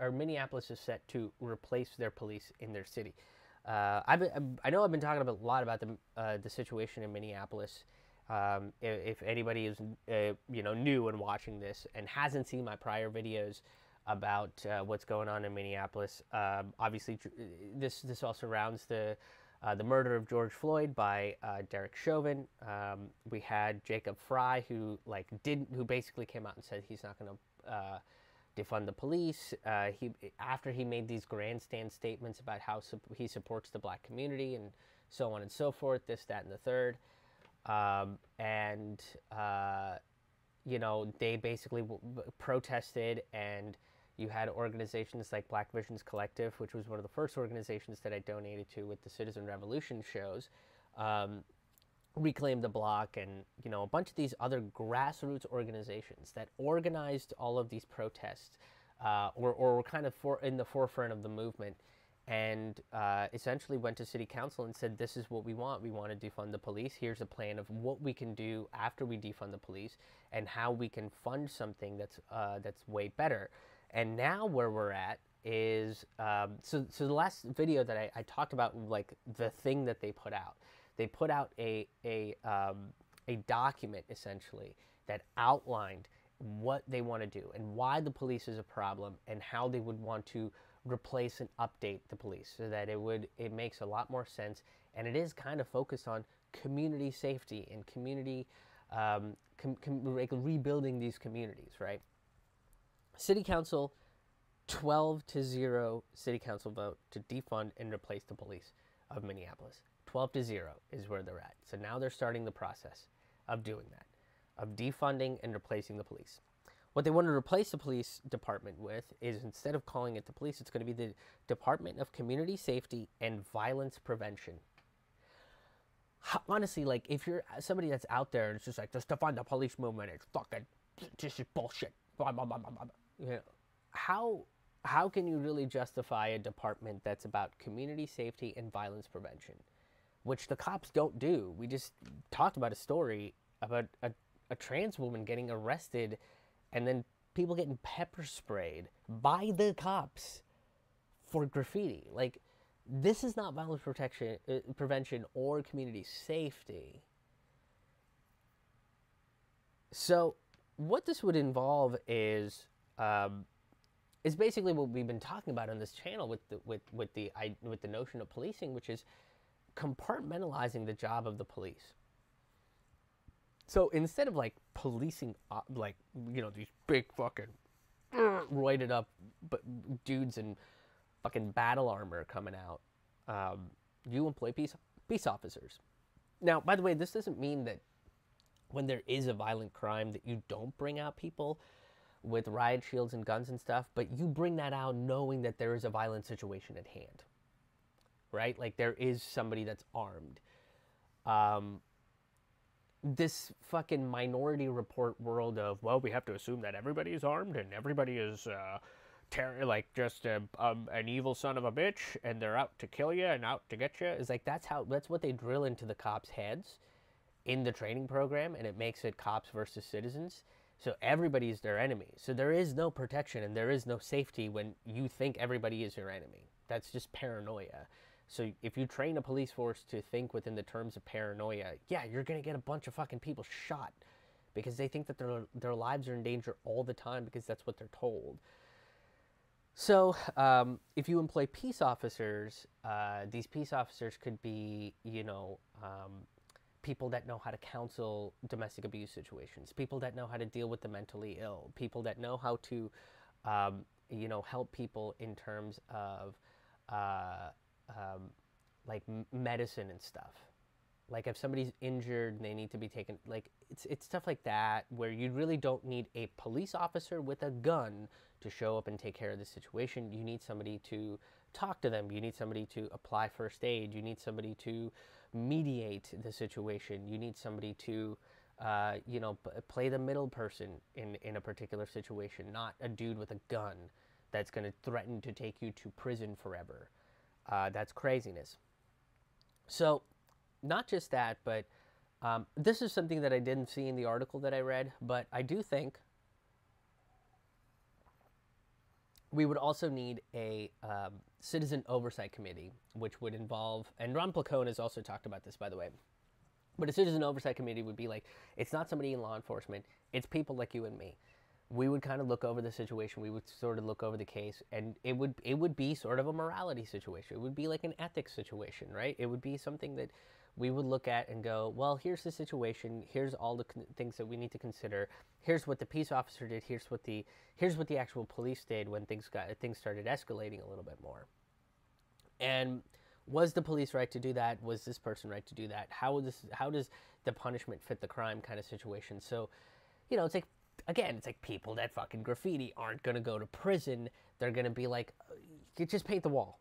or Minneapolis is set to replace their police in their city. I know I've been talking a lot about the situation in Minneapolis. If anybody is new and watching this and hasn't seen my prior videos about what's going on in Minneapolis, obviously this all surrounds the murder of George Floyd by Derek Chauvin. We had Jacob Fry, who basically came out and said he's not going to defund the police. After he made these grandstand statements about how he supports the black community and so on and so forth, this, that, and the third. They basically protested, and you had organizations like Black Visions Collective, which was one of the first organizations that I donated to with the Citizen Revolution shows, Reclaim the Block, and, a bunch of these other grassroots organizations that organized all of these protests, or were kind of in the forefront of the movement, and essentially went to city council and said, this is what we want. We want to defund the police. Here's a plan of what we can do after we defund the police and how we can fund something that's way better. And now where we're at is, so the last video that I talked about, like, the thing that they put out a document essentially that outlined what they want to do and why the police is a problem and how they would want to replace and update the police so that it makes a lot more sense, and it is kind of focused on community safety and community rebuilding these communities, right? City council, 12-0 city council vote to defund and replace the police of Minneapolis. 12-0 is where they're at. So now they're starting the process of doing that, of defunding and replacing the police. What they want to replace the police department with is, instead of calling it the police, it's going to be the Department of Community Safety and Violence Prevention. Honestly, like, if you're somebody that's out there and it's just like, just defund the police movement, it's fucking, this is bullshit. Blah, blah, blah, blah, blah. You know, how can you really justify a department that's about community safety and violence prevention, which the cops don't do? We just talked about a story about a trans woman getting arrested and then people getting pepper sprayed by the cops for graffiti. Like, this is not violence prevention or community safety. So what this would involve is basically what we've been talking about on this channel with the notion of policing, which is compartmentalizing the job of the police. So instead of, like, policing, these big fucking roided up dudes in fucking battle armor coming out, you employ peace officers. Now, by the way, this doesn't mean that when there is a violent crime that you don't bring out people with riot shields and guns and stuff, but you bring that out knowing that there is a violent situation at hand, right? Like, there is somebody that's armed. This fucking Minority Report world of, well, we have to assume that everybody is armed and everybody is an evil son of a bitch and they're out to kill you and out to get you, is like, that's what they drill into the cops' heads in the training program, and it makes it cops versus citizens. So everybody's their enemy. So there is no protection and there is no safety when you think everybody is your enemy. That's just paranoia. So if you train a police force to think within the terms of paranoia, yeah, you're going to get a bunch of fucking people shot because they think that their lives are in danger all the time because that's what they're told. So if you employ peace officers, these peace officers could be, people that know how to counsel domestic abuse situations, people that know how to deal with the mentally ill, people that know how to, help people in terms of, medicine and stuff. Like, if somebody's injured and they need to be taken, like, it's stuff like that where you really don't need a police officer with a gun to show up and take care of the situation. You need somebody to talk to them. You need somebody to apply first aid. You need somebody to mediate the situation. You need somebody to, play the middle person in a particular situation, not a dude with a gun that's going to threaten to take you to prison forever. That's craziness. So not just that, but this is something that I didn't see in the article that I read, but I do think We would also need a citizen oversight committee, which would involve, and Ron Placone has also talked about this, by the way, but a citizen oversight committee would be like, it's not somebody in law enforcement, it's people like you and me. We would kind of look over the situation, we would sort of look over the case, and it would be sort of a morality situation. It would be like an ethics situation, right? It would be something that we would look at and go, well, here's the situation, here's all the things that we need to consider, here's what the peace officer did, here's what the actual police did when things started escalating a little bit more. And was the police right to do that? Was this person right to do that? How does the punishment fit the crime kind of situation? So, you know, it's like, again, it's like people that fucking graffiti aren't going to go to prison. They're going to be like, you just paint the wall,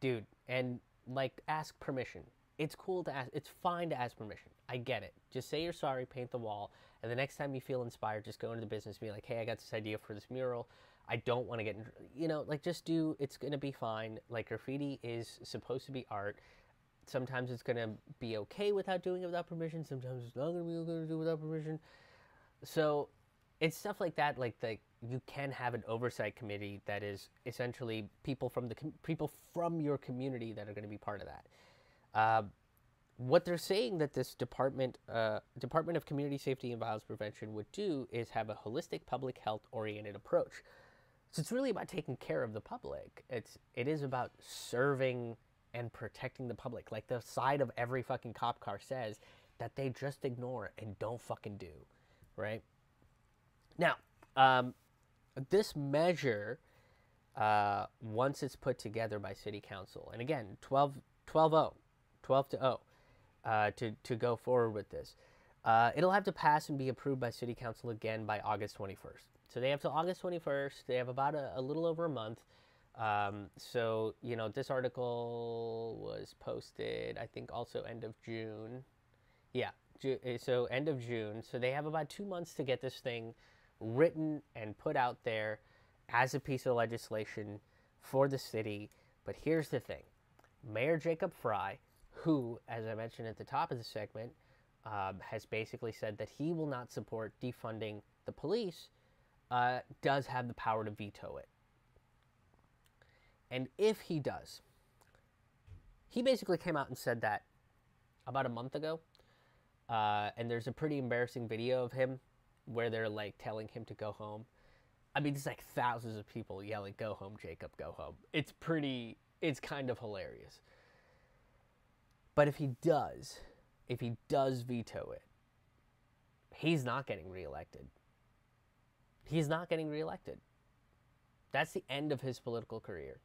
dude, and like ask permission. It's cool to ask. It's fine to ask permission. I get it. Just say you're sorry, paint the wall, and the next time you feel inspired, just go into the business and be like, hey, I got this idea for this mural. I don't want to get, you know, like just do, it's going to be fine. Like graffiti is supposed to be art. Sometimes it's going to be okay without doing it without permission. Sometimes it's not going to be okay to do it without permission. So it's stuff like that, like the, you can have an oversight committee that is essentially people from your community that are going to be part of that. What they're saying that this Department of Community Safety and Violence Prevention would do is have a holistic public health-oriented approach. So it's really about taking care of the public. It is about serving and protecting the public. Like the side of every fucking cop car says that they just ignore and don't fucking do, right? Now, this measure, once it's put together by City Council, and again, 12 to 0 to go forward with this, it'll have to pass and be approved by City Council again by August 21st. So they have till August 21st. They have about a little over a month. So, you know, this article was posted, I think, also end of June. Yeah, so end of June. So they have about 2 months to get this thing written and put out there as a piece of legislation for the city. But here's the thing. Mayor Jacob Fry, who, as I mentioned at the top of the segment, has basically said that he will not support defunding the police, does have the power to veto it. And if he does, he basically came out and said that about a month ago, and there's a pretty embarrassing video of him where they're like telling him to go home. I mean, there's like thousands of people yelling, go home, Jacob, go home. It's kind of hilarious. But if he does veto it, he's not getting reelected. He's not getting reelected. That's the end of his political career.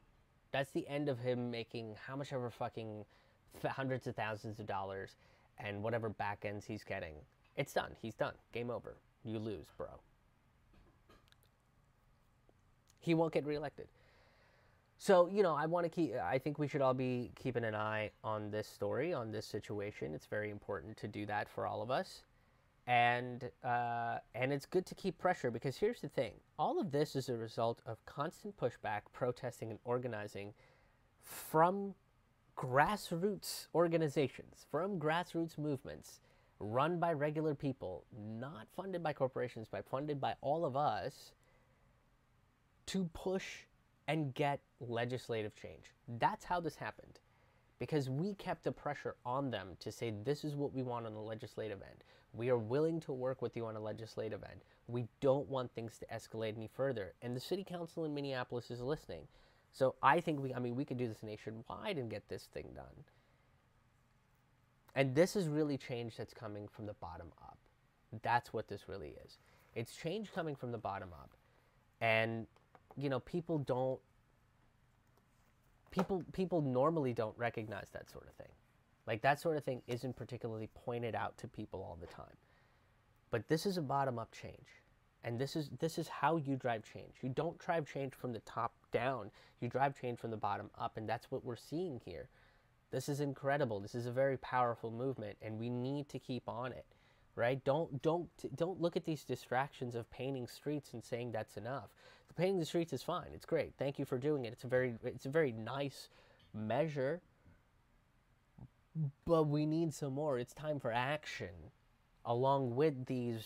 That's the end of him making how much ever fucking hundreds of thousands of dollars and whatever back ends he's getting. It's done. He's done. Game over. You lose, bro. He won't get reelected. So, you know, I think we should all be keeping an eye on this story, on this situation. It's very important to do that for all of us. And it's good to keep pressure, because here's the thing. All of this is a result of constant pushback, protesting, and organizing from grassroots organizations, from grassroots movements run by regular people, not funded by corporations, but funded by all of us, to push and get legislative change. That's how this happened, because we kept the pressure on them to say, this is what we want on the legislative end. We are willing to work with you on a legislative end. We don't want things to escalate any further. And the city council in Minneapolis is listening. So I think we could do this nationwide and get this thing done. And this is really change that's coming from the bottom up. That's what this really is. It's change coming from the bottom up. And you know, people normally don't recognize that sort of thing. Like that sort of thing isn't particularly pointed out to people all the time. But this is a bottom-up change. And this is how you drive change. You don't drive change from the top down. You drive change from the bottom up, and that's what we're seeing here. This is incredible. This is a very powerful movement, and we need to keep on it. Right? Don't look at these distractions of painting streets and saying that's enough. The painting the streets is fine. It's great. Thank you for doing it. It's a very nice measure, but we need some more. It's time for action, along with these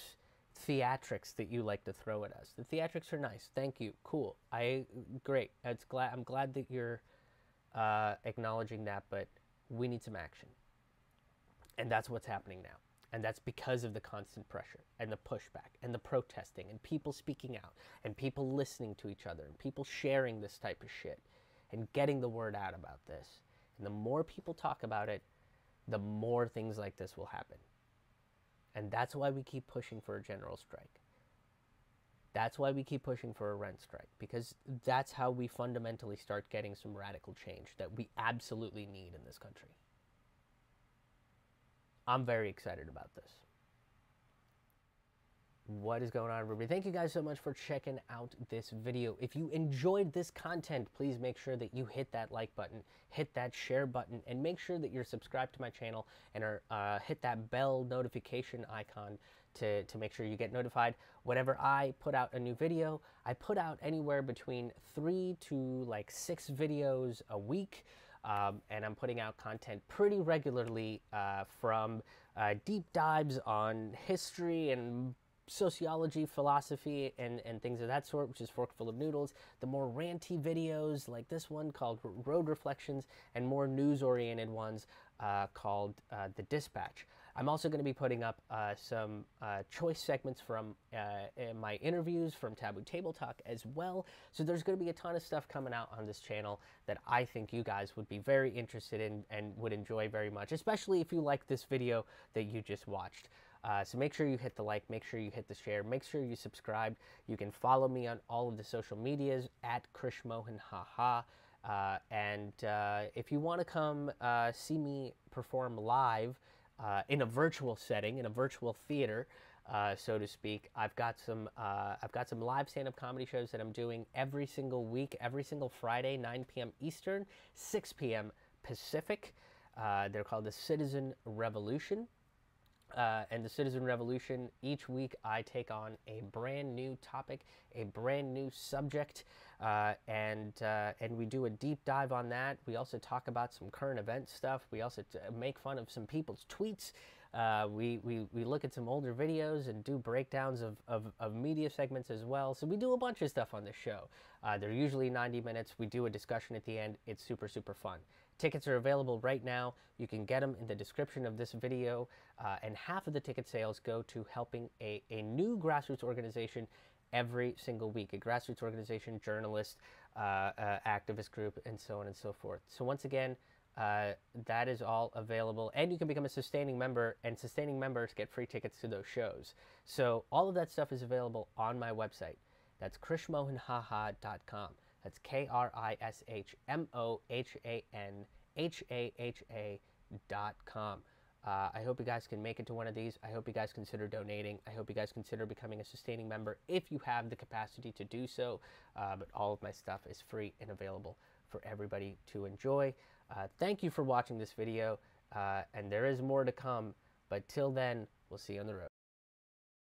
theatrics that you like to throw at us. The theatrics are nice. Thank you. Cool. Great. I'm glad that you're acknowledging that, but we need some action. And that's what's happening now. And that's because of the constant pressure and the pushback and the protesting and people speaking out and people listening to each other and people sharing this type of shit and getting the word out about this. And the more people talk about it, the more things like this will happen. And that's why we keep pushing for a general strike. That's why we keep pushing for a rent strike, because that's how we fundamentally start getting some radical change that we absolutely need in this country. I'm very excited about this. What is going on, everybody? Thank you guys so much for checking out this video. If you enjoyed this content, please make sure that you hit that like button, hit that share button, and make sure that you're subscribed to my channel and are, hit that bell notification icon to make sure you get notified whenever I put out a new video. I put out anywhere between 3 to like 6 videos a week. And I'm putting out content pretty regularly from deep dives on history and sociology, philosophy, and things of that sort, which is Fork Full of Noodles, the more ranty videos like this one called Road Reflections, and more news-oriented ones called The Dispatch. I'm also going to be putting up some choice segments from my interviews from Taboo Table Talk as well. So there's going to be a ton of stuff coming out on this channel that I think you guys would be very interested in and would enjoy very much, especially if you like this video that you just watched. So make sure you hit the like, make sure you hit the share, make sure you subscribe. You can follow me on all of the social medias at Krish Mohan, haha. And if you want to come see me perform live, in a virtual setting, in a virtual theater, so to speak, I've got some live stand-up comedy shows that I'm doing every single week, every single Friday, 9 p.m. Eastern, 6 p.m. Pacific. They're called The Citizen Revolution. And The Citizen Revolution, each week I take on a brand new topic, a brand new subject, and we do a deep dive on that. We also talk about some current event stuff. We also make fun of some people's tweets. We look at some older videos and do breakdowns of media segments as well. So we do a bunch of stuff on this show. They're usually 90 minutes. We do a discussion at the end. It's super, super fun. Tickets are available right now. You can get them in the description of this video. And half of the ticket sales go to helping a new grassroots organization every single week, a grassroots organization, journalist, activist group, and so on and so forth. So once again, that is all available, and you can become a sustaining member, and sustaining members get free tickets to those shows. So all of that stuff is available on my website. That's krishmohanhaha.com. That's krishmohanhaha.com. I hope you guys can make it to one of these. I hope you guys consider donating. I hope you guys consider becoming a sustaining member if you have the capacity to do so. But all of my stuff is free and available for everybody to enjoy. Thank you for watching this video, and there is more to come. But till then, we'll see you on the road.